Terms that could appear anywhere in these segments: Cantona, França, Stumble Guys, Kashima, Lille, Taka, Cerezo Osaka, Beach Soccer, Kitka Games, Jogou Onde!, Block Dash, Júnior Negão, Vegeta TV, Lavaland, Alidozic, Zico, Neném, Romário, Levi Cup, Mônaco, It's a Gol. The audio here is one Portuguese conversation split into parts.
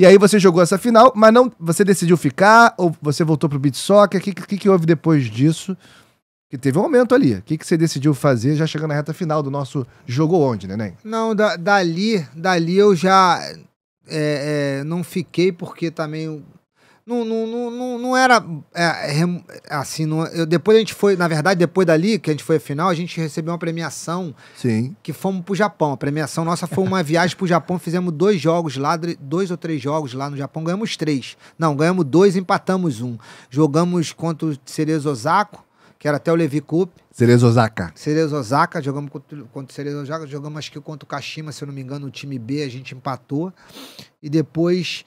E aí você jogou essa final, mas não, você decidiu ficar ou você voltou pro beach soccer? O que houve depois disso? Que teve um momento ali. O que você decidiu fazer já chegando na reta final do nosso jogo onde, Neném? Não, dali eu já não fiquei porque também... Não era assim, depois a gente foi, na verdade, depois dali que a gente foi à final, a gente recebeu uma premiação. Sim. Que fomos pro Japão. A premiação nossa foi uma viagem pro Japão, fizemos 2 jogos lá, 2 ou 3 jogos lá no Japão, ganhamos 3. Não, ganhamos 2 e empatamos 1. Jogamos contra o Cerezo Osaka, que era até o Levi Cup. Cerezo Osaka. Cerezo Osaka, jogamos contra o Cerezo Osaka, jogamos acho que contra o Kashima, se eu não me engano, o time B, a gente empatou. E depois...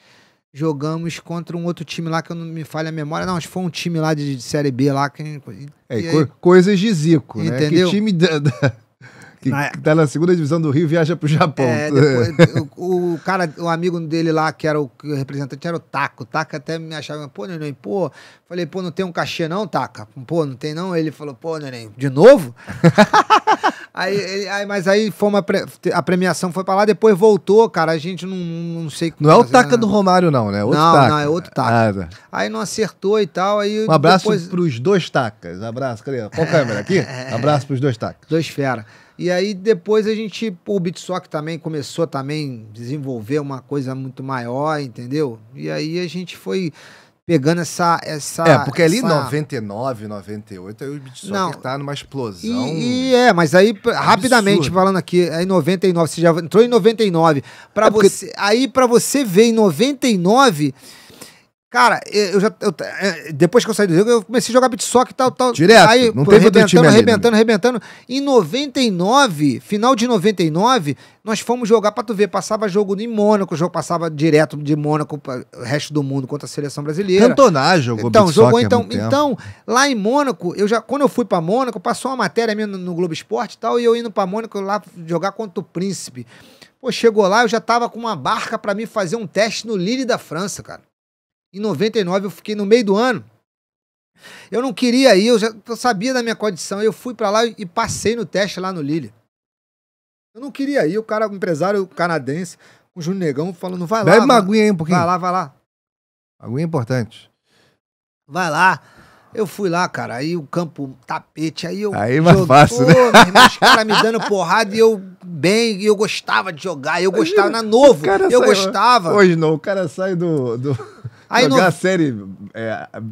jogamos contra um outro time lá que eu não me falho a memória. Não, acho que foi um time lá de Série B lá. Que, coisas de Zico, entendeu? Né? Que time que tá na 2ª divisão do Rio viaja pro Japão. Depois, o cara, o amigo dele lá, que era o representante, era o Taka. O Taka até me achava, pô, Neném, pô. Falei, pô, não tem um cachê não, Taka? Pô, não tem não? Ele falou, pô, Neném, de novo? Mas aí foi a premiação foi pra lá, depois voltou, cara, a gente não sei... Como não é o Taka do Romário não, né? Outro não, Taka. Não, é outro Taka. Ah, aí não acertou e tal, aí... Um abraço depois... pros 2 Takas, abraço, cadê? Qual câmera? Aqui? Abraço pros 2 Takas. 2 fera. E aí depois a gente, pô, o beach soccer também começou a desenvolver uma coisa muito maior, entendeu? E aí a gente foi... pegando essa... É, porque ali em 99, 98, aí o beach soccer tá numa explosão... mas aí, rapidamente, falando aqui, aí em 99, você já entrou em 99, aí pra você ver em 99... Cara, depois que eu saí do jogo, eu comecei a jogar beach soccer e tal. Direto, aí, não teve outro time ali, arrebentando. Em 99, final de 99, nós fomos jogar, pra tu ver, passava jogo em Mônaco, o jogo passava direto de Mônaco para o resto do mundo contra a seleção brasileira. Cantona jogou beach soccer há muito tempo. Então, lá em Mônaco, quando eu fui pra Mônaco, passou uma matéria minha no Globo Esporte e tal, e eu indo pra Mônaco lá jogar contra o Príncipe. Pô, chegou lá, eu já tava com uma barca pra mim fazer um teste no Lille da França, cara. Em 99 eu fiquei no meio do ano. Eu não queria ir, eu sabia da minha condição. Eu fui pra lá e passei no teste lá no Lille. Eu não queria ir, o empresário canadense, o Júnior Negão, falando, vai lá. Bebe uma aguinha aí um pouquinho. Vai lá. Aguinha é importante. Vai lá. Eu fui lá, cara, aí o campo tapete, aí eu... Aí é mais fácil, né? Os caras me dando porrada e eu bem, e eu gostava de jogar, eu gostava, na novo, eu gostava. Hoje não, o cara sai do... Aí jogar a série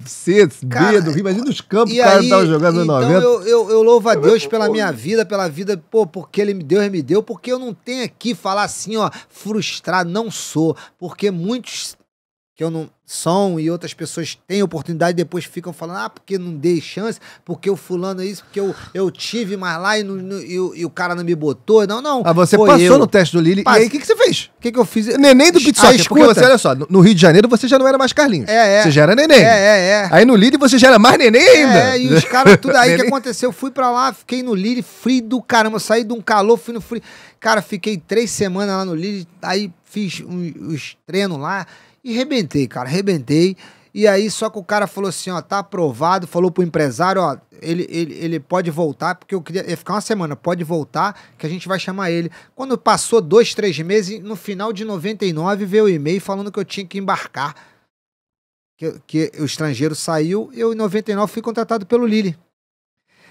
C, cara, B do Rio, imagina os campos que o cara tava jogando no 90. Então eu louvo a Deus pela minha vida, pô, porque ele me deu, porque eu não tenho aqui falar assim, ó, frustrado, não sou, porque muitos que eu não são e outras pessoas têm oportunidade e depois ficam falando, ah, porque não dei chance, porque o fulano é isso, porque eu tive, mas lá e o cara não me botou, não. Ah, você passou no teste do Lille, e aí o que você fez? O que eu fiz? Neném do beach soccer, porque você, olha só, no Rio de Janeiro você já não era mais Carlinhos, você já era Neném. Aí no Lille você já era mais Neném ainda. E os caras, tudo aí que aconteceu, eu fui pra lá, fiquei no Lille, frio do caramba, eu saí de um calor, fui no frio, cara, fiquei 3 semanas lá no Lille, aí fiz os treinos lá, e arrebentei, cara, arrebentei. E aí só que o cara falou assim, ó, tá aprovado, falou pro empresário, ó, ele pode voltar, porque eu queria ficar uma semana, pode voltar, que a gente vai chamar ele. Quando passou 2, 3 meses, no final de 99, veio o e-mail falando que eu tinha que embarcar, que o estrangeiro saiu, eu em 99 fui contratado pelo Lille.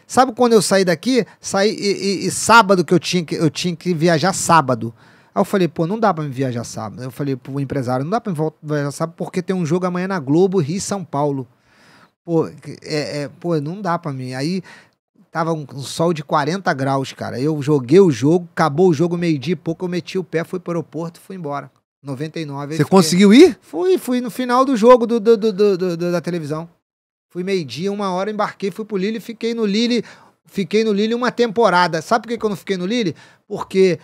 Sabe quando eu saí daqui? Saí sábado que eu tinha que viajar sábado. Aí eu falei, pô, não dá pra me viajar sábado. Eu falei pro empresário, não dá pra me viajar sábado porque tem um jogo amanhã na Globo, Rio e São Paulo. Pô, não dá pra mim. Aí tava um sol de 40 graus, cara. Eu joguei o jogo, acabou o jogo meio-dia e pouco, eu meti o pé, fui pro aeroporto, fui embora. 99. Você conseguiu ir? Fui no final do jogo da televisão. Fui meio-dia, 1 hora, embarquei, fui pro Lille, fiquei no Lille 1 temporada. Sabe por que eu não fiquei no Lille? Porque...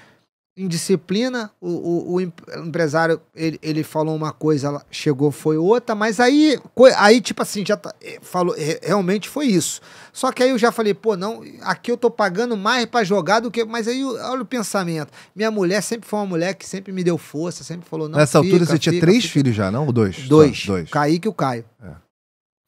indisciplina, o empresário, ele falou uma coisa, ela chegou, foi outra, mas aí tipo assim, já falou, realmente foi isso. Só que aí eu já falei, pô, não, aqui eu tô pagando mais pra jogar do que, mas aí olha o pensamento. Minha mulher sempre foi uma mulher que sempre me deu força, sempre falou, não, nessa altura você tinha 3 filhos já, não? Ou 2? 2. Kaique e o Caio.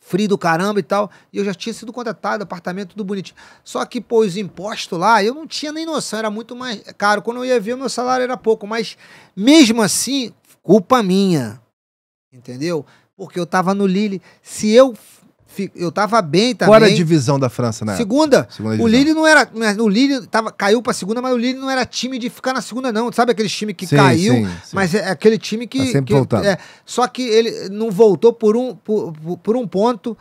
Frio do caramba e tal, e eu já tinha sido contratado, apartamento tudo bonitinho. Só que, pô, os impostos lá, eu não tinha nem noção, era muito mais caro. Quando eu ia ver, o meu salário era pouco, mas mesmo assim, culpa minha. Entendeu? Porque eu tava no Lille. Se eu... Eu tava bem também. Qual era a divisão da França, né? Segunda divisão. O Lille não era... O Lille caiu pra segunda, mas o Lille não era time de ficar na segunda, não. Sabe aquele time que caiu? Sim. Mas é aquele time que... Tá sempre voltando. Só que ele não voltou por um ponto...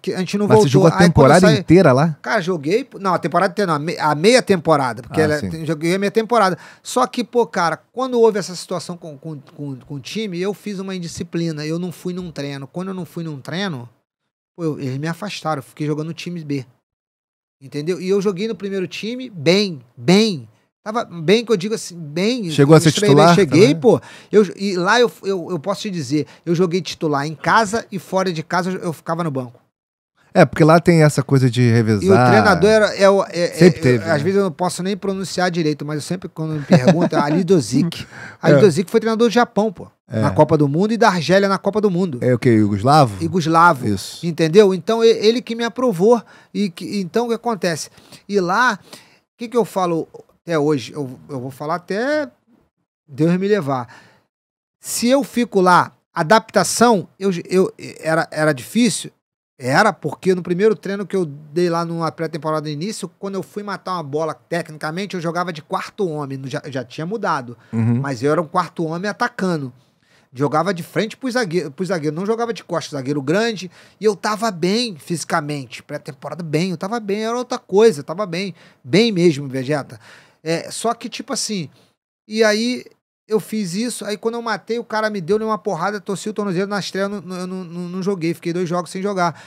Que a gente não voltou. Você jogou a temporada inteira lá? Cara, joguei... Não, a temporada inteira não. A meia temporada. Porque joguei a meia temporada. Só que, pô, cara, quando houve essa situação com o time, eu fiz uma indisciplina. Eu não fui num treino. Quando eu não fui num treino... eles me afastaram, eu fiquei jogando no time B. Entendeu? E eu joguei no primeiro time bem. Tava bem, que eu digo assim, bem. Chegou a ser titular? Cheguei, pô. E lá eu posso te dizer, eu joguei titular em casa e fora de casa eu ficava no banco. É, porque lá tem essa coisa de revezar. E o treinador sempre teve. Às vezes eu não posso nem pronunciar direito, mas eu sempre, quando me perguntam, Alidozic. Alidozic foi treinador do Japão, pô. Na Copa do Mundo e da Argélia na Copa do Mundo. É o que? Iugoslavo? Iugoslavo. Isso. Entendeu? Então, ele que me aprovou. Então, o que acontece? E lá, o que eu falo até hoje? Eu vou falar até Deus me levar. Se eu fico lá, adaptação, era difícil? Era, porque no primeiro treino que eu dei lá numa pré-temporada no início, quando eu fui matar uma bola tecnicamente, eu jogava de quarto homem, já tinha mudado, mas eu era um quarto homem atacando. Jogava de frente pro zagueiro, não jogava de costas, zagueiro grande, e eu tava bem fisicamente, pré-temporada bem, eu tava bem, era outra coisa, eu tava bem mesmo, Vegeta. Só que tipo assim, e aí... Eu fiz isso, aí quando eu matei, o cara me deu uma porrada, torci o tornozelo na estreia, eu não joguei, fiquei 2 jogos sem jogar.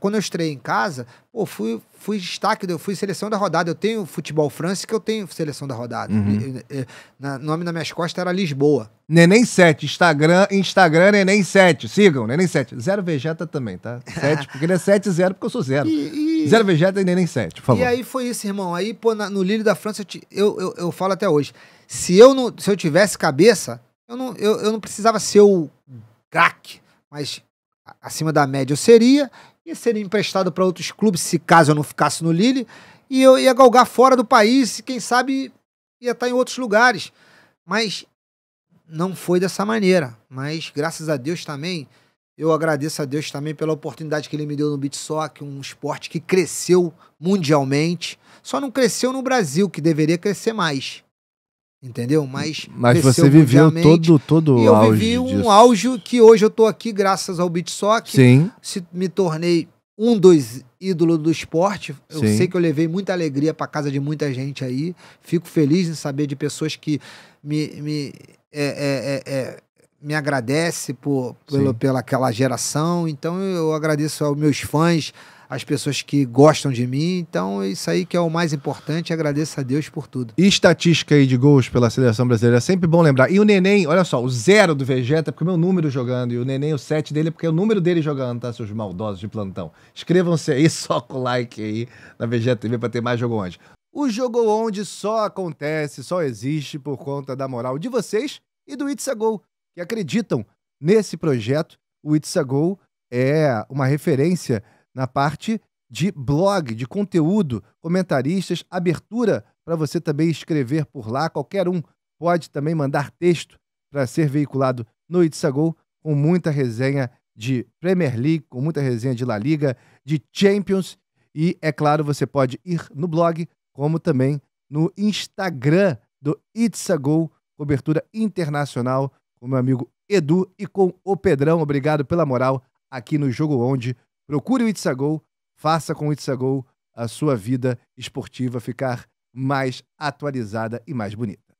Quando eu estreiei em casa, pô, fui destaque, eu fui seleção da rodada. Eu tenho futebol França que eu tenho seleção da rodada. O nome nas minhas costas era Lisboa. Neném 7, Instagram Neném 7, sigam, Neném 7. Zero Vegeta também, tá? 7, porque ele é 7 e 0, porque eu sou 0. Zero Vegeta e Neném 7, por favor. E aí foi isso, irmão. Aí, pô, no Lille da França, eu falo até hoje. Se eu tivesse cabeça, eu não precisava ser o craque, mas acima da média eu seria, ia ser emprestado para outros clubes, se caso eu não ficasse no Lille, e eu ia galgar fora do país, e quem sabe ia estar em outros lugares. Mas não foi dessa maneira. Mas graças a Deus também, eu agradeço a Deus também pela oportunidade que ele me deu no beach soccer, um esporte que cresceu mundialmente, só não cresceu no Brasil, que deveria crescer mais. Entendeu? Mas você viveu todo o auge. Eu vivi um auge que hoje eu tô aqui graças ao beach soccer. Sim. Me tornei um dos ídolos do esporte. Eu sei que eu levei muita alegria para casa de muita gente aí. Fico feliz em saber de pessoas que me agradecem pela aquela geração. Então eu agradeço aos meus fãs, as pessoas que gostam de mim, então isso aí que é o mais importante, agradeço a Deus por tudo. E estatística aí de gols pela seleção brasileira, é sempre bom lembrar. E o Neném, olha só, o 0 do Vegeta é porque o meu número jogando, e o Neném, o 7 dele é porque é o número dele jogando, tá, seus maldosos de plantão? Inscrevam-se aí, soca o like aí na Vegeta TV pra ter mais Jogo Onde. O Jogo Onde só acontece, só existe por conta da moral de vocês e do It's a Gol, que acreditam nesse projeto. O It's a Gol é uma referência na parte de blog, de conteúdo, comentaristas, abertura para você também escrever por lá. Qualquer um pode também mandar texto para ser veiculado no It's a Gol, com muita resenha de Premier League, com muita resenha de La Liga, de Champions. E, é claro, você pode ir no blog, como também no Instagram do It's a Gol, cobertura internacional, com meu amigo Edu e com o Pedrão. Obrigado pela moral aqui no Jogo Onde. Procure o It's a Gol, faça com o It's a Gol a sua vida esportiva ficar mais atualizada e mais bonita.